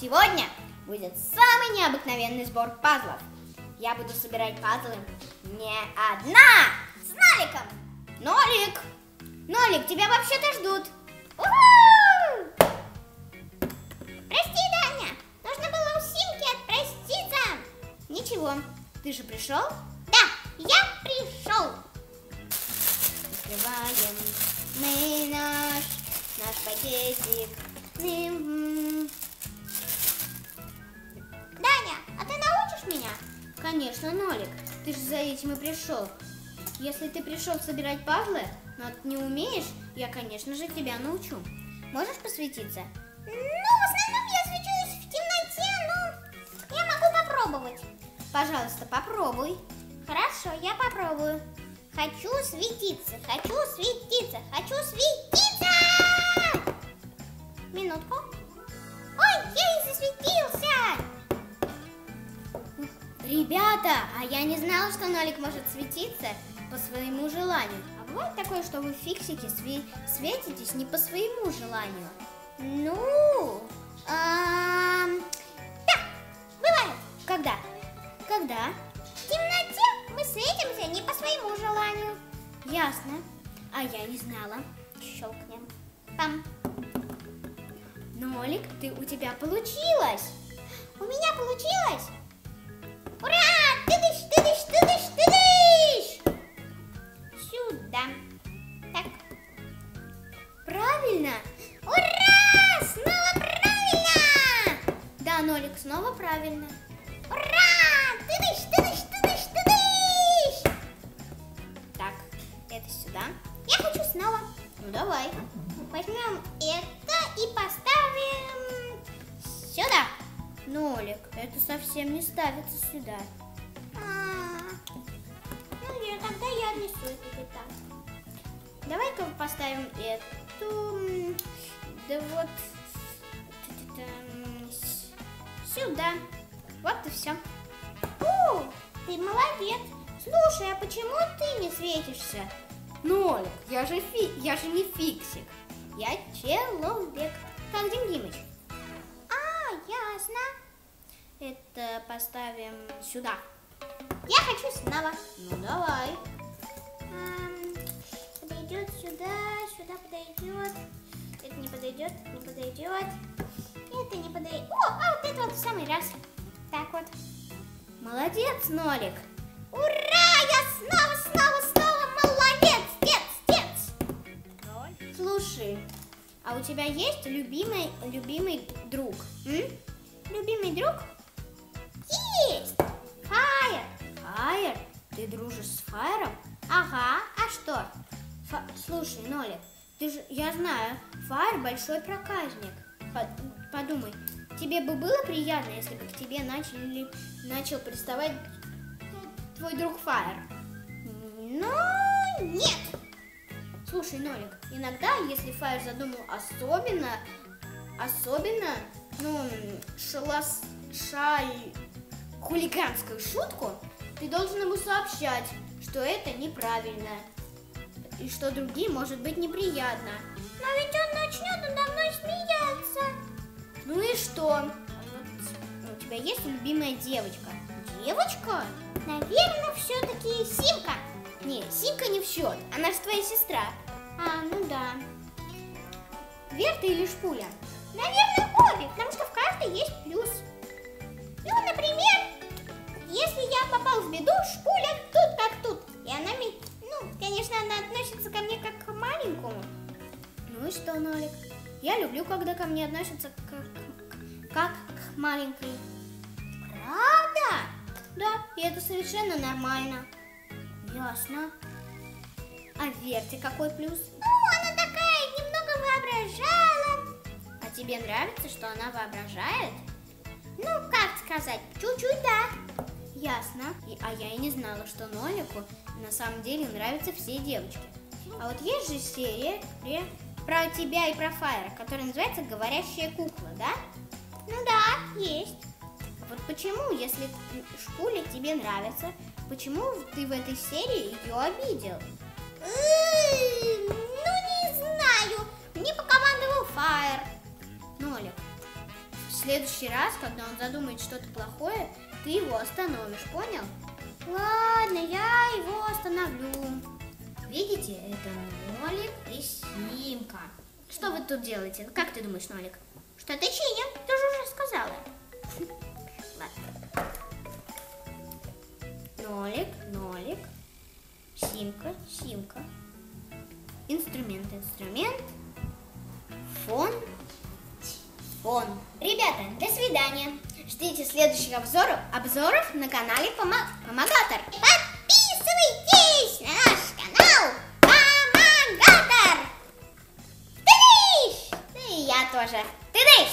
Сегодня будет самый необыкновенный сбор пазлов. Я буду собирать пазлы не одна, с Ноликом. Нолик! Нолик, тебя вообще-то ждут. У-ху! Прости, Даня, нужно было у Симки отпроститься. Ничего, ты же пришел? Да, я пришел. Открываем мы наш пакетик. Даня, а ты научишь меня? Конечно, Нолик, ты же за этим и пришел. Если ты пришел собирать пазлы, но ты не умеешь, я, конечно же, тебя научу. Можешь посветиться? Ну, в основном я свечусь в темноте, но я могу попробовать. Пожалуйста, попробуй. Хорошо, я попробую. Хочу светиться, хочу светиться, хочу светиться! Минутку. Ой, я и засветился! Ребята, а я не знала, что Нолик может светиться по своему желанию. А бывает такое, что вы, фиксики, светитесь не по своему желанию? Ну, да, бывает. Когда? Когда? В темноте мы светимся не по своему желанию. Ясно. А я не знала. Щелкнем. Там. Нолик, у тебя получилось. У меня получилось? Ура! Тыдыщ, тыдыщ, тыдыщ, тыдыщ! Сюда. Так. Правильно? Ура! Снова правильно! Да, Нолик, снова правильно. Ура! Тыдыщ, тыдыщ, тыдыщ, тыдыщ! Так, это сюда. Я хочу снова. Ну, давай. Возьмем это и поставим сюда. Нолик, это совсем не ставится сюда. Ну, я тогда я отнесу это так. Давай-ка поставим эту... Да вот... Сюда. Вот и все. О, ты молодец. Слушай, а почему ты не светишься? Нолик, я же не фиксик. Я человек. Как Дим Димыч. А, ясно. Это поставим сюда. Я хочу снова. Ну, давай. Подойдет сюда, сюда подойдет. Это не подойдет, это не подойдет. Это не подойдет. О, а вот это вот в самый раз. Так вот. Молодец, Нолик. Ура, я снова, снова, снова молодец. Дец. Слушай, а у тебя есть любимый друг? Любимый друг? Есть! Фаер! Фаер? Ты дружишь с Фаером? Ага, а что? Слушай, Нолик, я знаю, Фаер большой проказник. Подумай, тебе бы было приятно, если бы к тебе начал приставать твой друг Фаер? Но нет! Слушай, Нолик, иногда, если Фаер задумал хулиганскую шутку, ты должен ему сообщать, что это неправильно и что другим может быть неприятно. Но ведь он начнет надо мной смеяться. Ну и что? У тебя есть любимая девочка? Девочка? Наверное, все-таки Симка. Не, Симка не в счет, она же твоя сестра. А, ну да. Верта или Шпуля? Наверное, обе, потому что в каждой есть плюс. Ну, например, если я попал в беду, Шпуля тут как тут. И она, конечно, она относится ко мне как к маленькому. Ну и что, Нолик? Я люблю, когда ко мне относятся как к маленькой. Правда? Да, и это совершенно нормально. Ясно. А Верте какой плюс? Ну, она такая, немного воображала. А тебе нравится, что она воображает? Ну, как сказать, чуть-чуть, да. Ясно. А я и не знала, что Нолику на самом деле нравятся все девочки. А вот есть же серия про тебя и про Фаера, которая называется «Говорящая кукла», да? Ну да, есть. А вот почему, если Шпуля тебе нравится, почему ты в этой серии ее обидел? Ну, не знаю. Мне покомандовал Фаер. Нолик, В следующий раз, когда он задумает что-то плохое, ты его остановишь, понял? Ладно, я его остановлю. Видите, это Нолик и Симка. Что вы тут делаете? Как ты думаешь, Нолик? Что ты чинишь? Ты же уже сказала. Ладно. Нолик, Нолик. Симка, Симка. Инструмент, инструмент. Фон. Фон. Ребята, до свидания. Ждите следующих обзоров на канале Помогатор. Подписывайтесь на наш канал Помогатор. Тыдыщ! И я тоже. Тыдыщ!